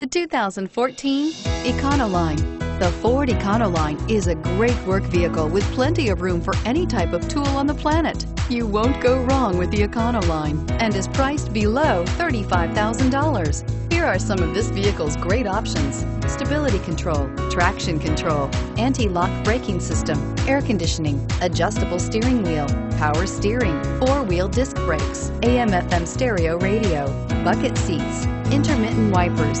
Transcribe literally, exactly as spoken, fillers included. The two thousand fourteen Econoline. The Ford Econoline is a great work vehicle with plenty of room for any type of tool on the planet. You won't go wrong with the Econoline and is priced below thirty-five thousand dollars. Here are some of this vehicle's great options: stability control, traction control, anti-lock braking system, air conditioning, adjustable steering wheel, power steering, four-wheel disc brakes, A M F M stereo radio, bucket seats, intermittent wipers.